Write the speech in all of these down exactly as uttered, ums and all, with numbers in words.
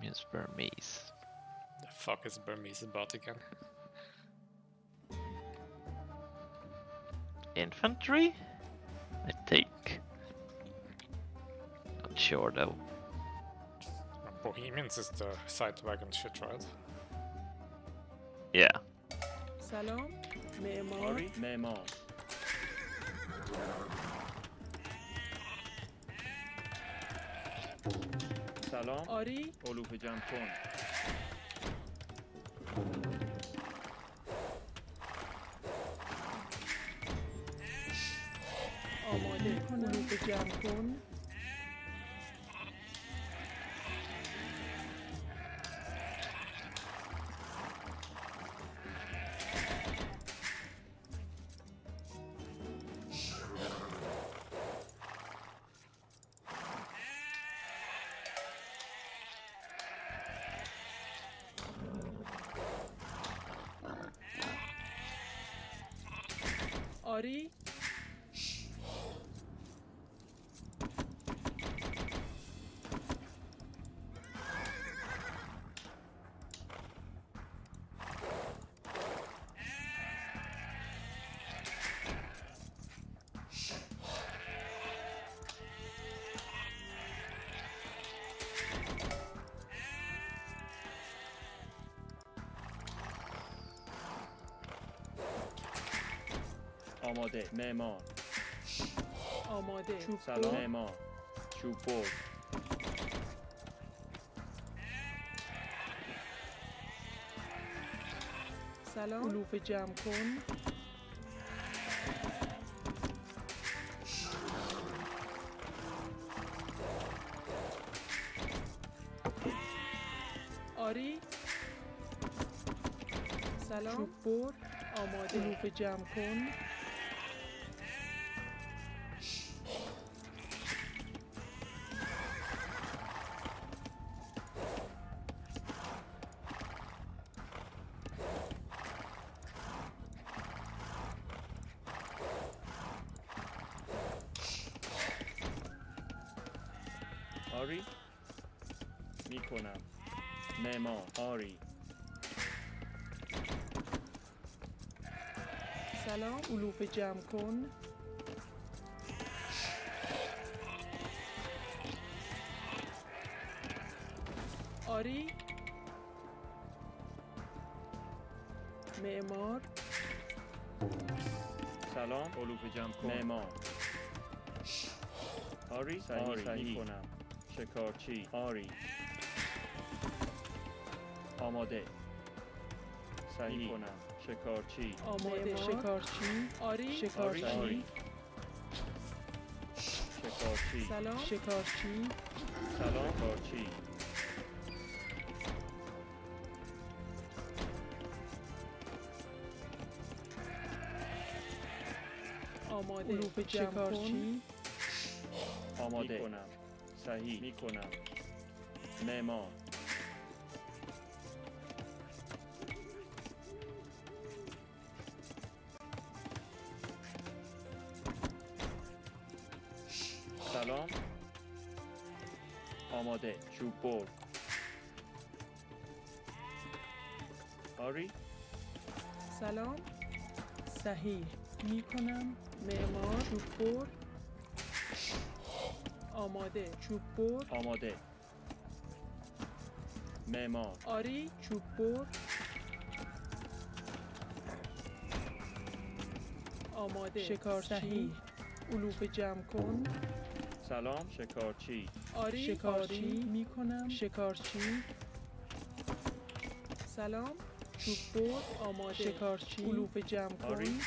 Burmese, Burmese. The fuck is Burmese about again? Infantry? I think. Not sure though. Bohemians is the side wagon shit, right? Yeah. Salon, Memor, Memor. سلام آری علوف جمع کن آماده علوف جمع کن آری آماده معمار آماده سلام معمار چوبور سلام علوف جمع کن آری سلام چوبور آماده علوف جمع کن آری میکنم نما آری سلام علوف جمع کن آری معمار سلام علوف جمع کن معمار آری آری میکنم شکارچی آری آماده صحیح کنم شکارچی آماده شکارچی آری شکارچی آری. شکارچی سلام شکارچی سلام شکارچی آماده شکارچی آماده کنم صحیح میکنم معمار سلام آماده چوب بر آری سلام صحیح میکنم معمار چوب بر آماده چوب بر آماده معمار آری چوب بر آماده شکارچی علوف جمع کن سلام شکارچی آری شکارچی میکنم شکارچی سلام چوب بر آماده شکارچی علوف جمع کن آری.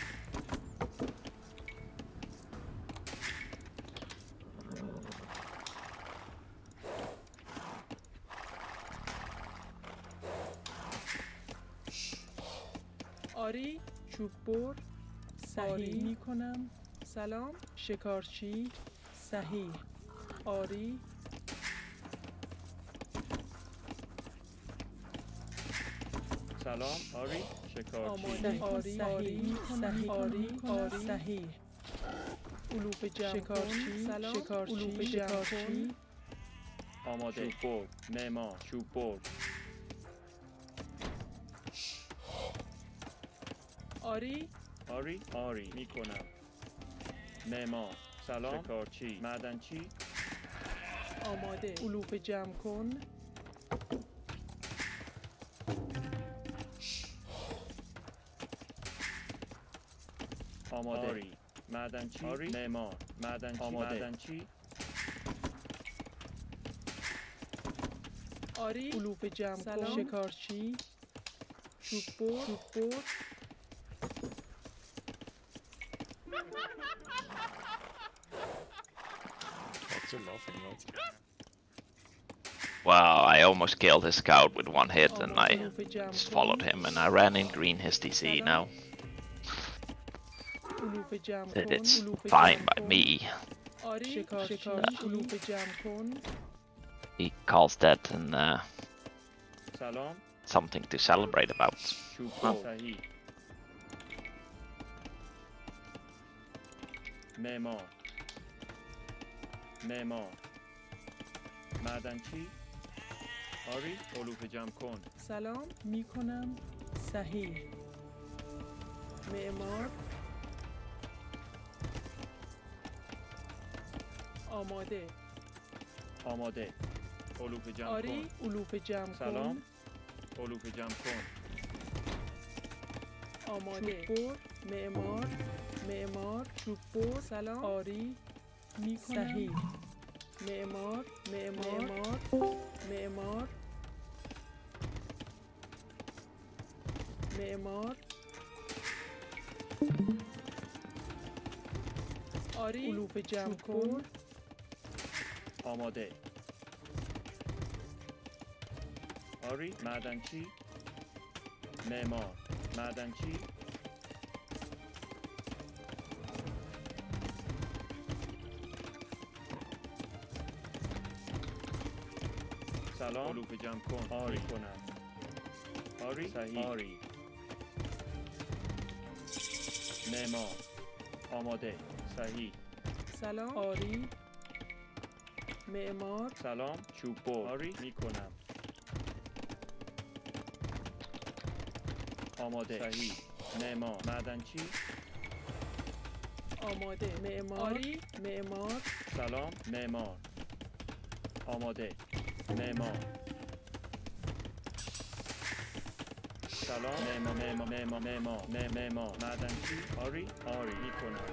آری چوب بر صحیح میکنم سلام شکارچی صحیح آری سلام آری شکارچی آری آری صحیح آری آری صحیح علوف جمع شکارچی سلام علوف جمع کن آماده. چوبور معمار. چوبور. آری آری آری میکنم. معمار. سلام. شکارچی. معدنچی. آماده. علوفه جمع کن. آماده. آری. معدنچی. آری. معمار. معدنچی. آماده. معدنچی. آری. علوفه جمع کن. شکارچی. چوبور. چوبور. Wow, I almost killed his scout with one hit and I just followed him and I ran in green his D C now. It's fine by me. Uh, he calls that and, uh, something to celebrate about. Oh. معمار معدنچی آری علوفه جمع کن سلام میکنم صحیح معمار آماده آماده علوفه جمع آری. کن آری علوفه جمع سلام علوفه جمع کن آماده چوبور معمار معمار چوبور سلام آری صحیح معمار معمار معمار معمار آری علوف جمع کن آماده آری معدنچی معمار معدنچی سلام علوفه جمع کن آری کنم آری صحیح آری معمار آماده صحیح سلام آری معمار سلام چوبور آری میکنم آماده صحیح معمار معدنچی آماده معمار آری معمار سلام معمار آماده معمار سلام معمار معمار معمار معمار معمار معدنچی آری آری میکنم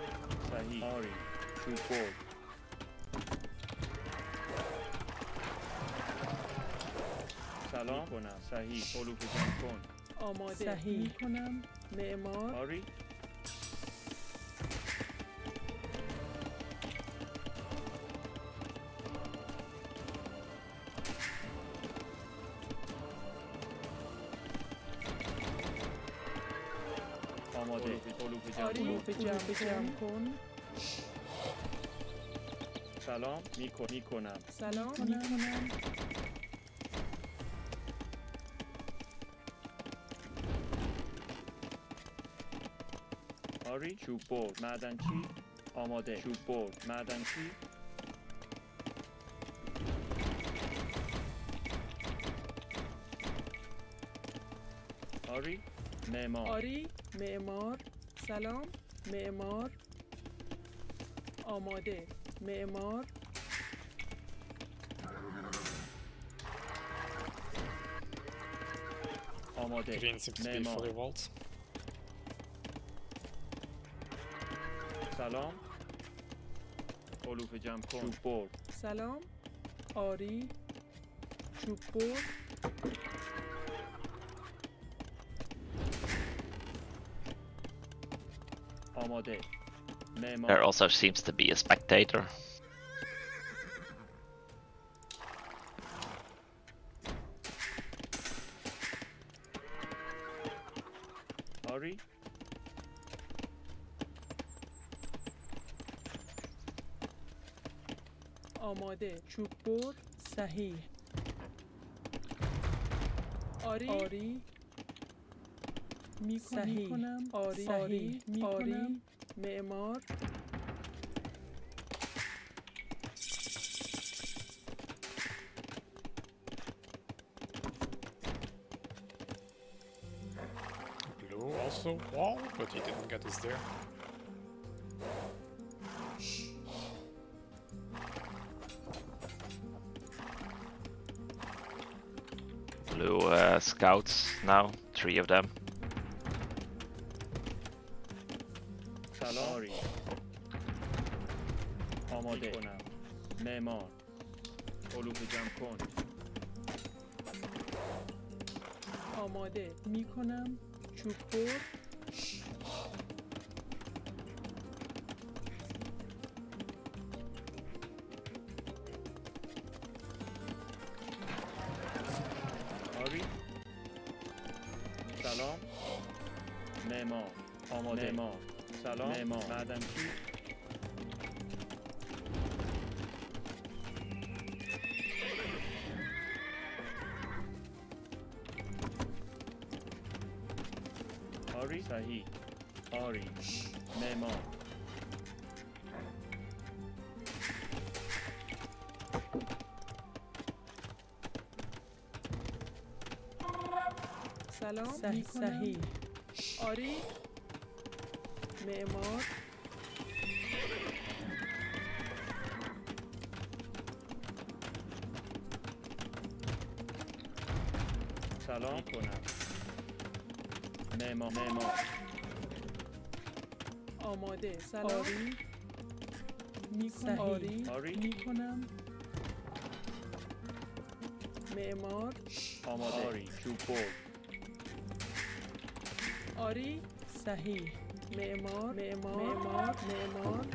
صحیح آری چوبور سلام کنم صحیح علوفه جمع کن آماده صحیح میکنم معمار آری جمع کن سلام میکن میکنم سلام میکنم آری چوبور معدنچی آماده چوبور معدنچی آری معمار آری معمار سلام معمار آماده معمار آماده معمار سلام علوفه جمع کن چوبور سلام آری چوبور There also seems to be a spectator. Ari? Amade, Chupur, Sahih. Ari? Ari? صحیح آری آری آری معمار also wall, but he didn't get us there. Blue uh, scouts now, three of them. Salari. آماده کنم. معمار. علوم جمع کن. آماده میکنم. چوب‌خور. آری. سلام. معمار. آماده. معمار. سلام. معمار. معدن کی؟ صحیح. آری. معمار. سلام. صحیح. صحیح. آری. معمار. سلام کنم. معمار معمار آماده سلام میکنم آری میکنم معمار آماده آری چوبور آری صحیح معمار معمار معمار معمار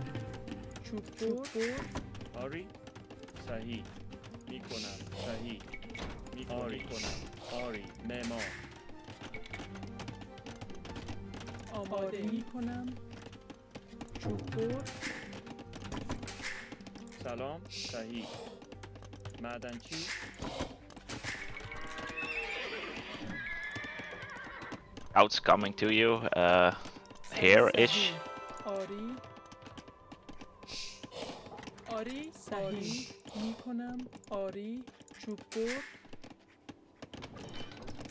چوبور آری صحیح میکنم صحیح میکنم آری معمار آماده میکنم چوبور سلام صحیح معدنچی Out's coming to you uh, here ish آری آری صحیح میکنم آری چوبور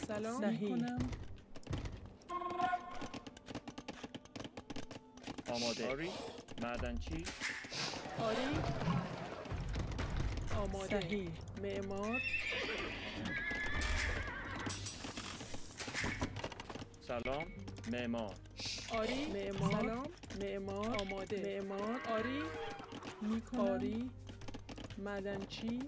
سلام میکنم آماده آری معدنچی آری آماده صحیح معمار سلام معمار آری معمار سلام معمار آماده معمار آری میکنم آری معدنچی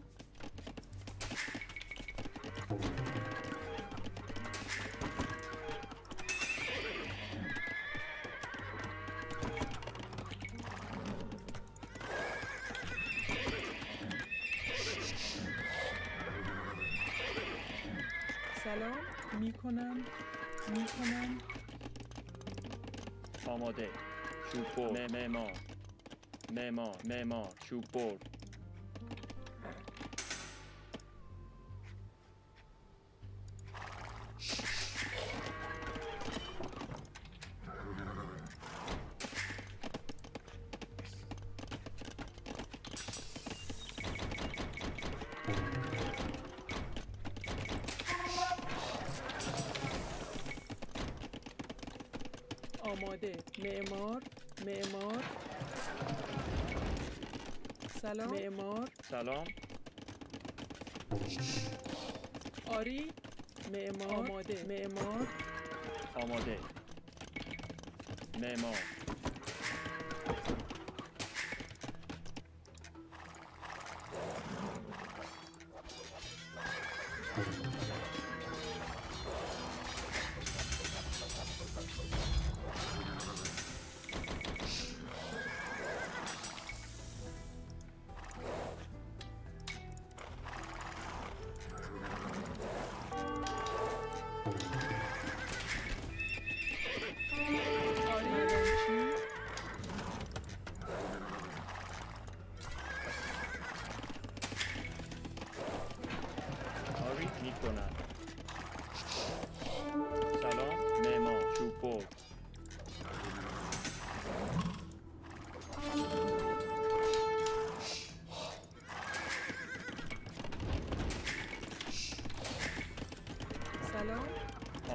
سلام میکنم میکنم آماده چوبور معمار معمار معمار چوبور آماده معمار معمار سلام معمار سلام آری معمار آماده معمار آماده معمار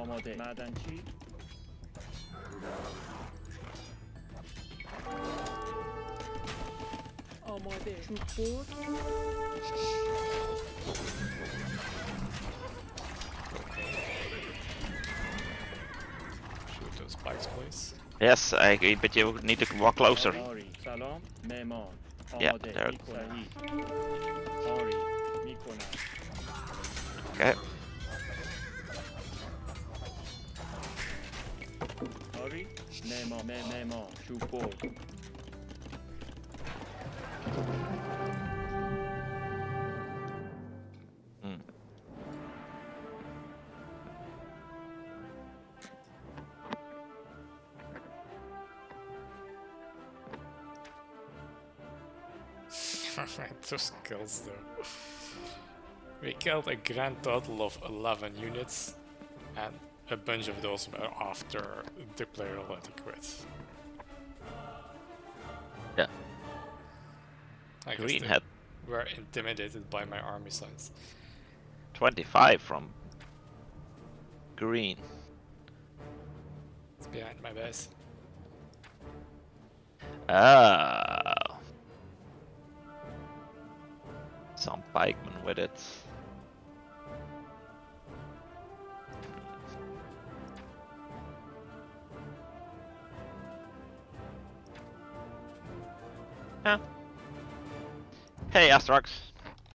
آماده معدنچی آماده چوب Yes, I agree, but you need to walk closer. Yeah, there. Okay. Mm. Two skills though. We killed a grand total of eleven units, and a bunch of those were after the player let it quit. Yeah. I guess Green had were intimidated by my army size. twenty-five from Green. It's behind my base. Ah. Some pikemen with it. Yeah. Hey, Astrox.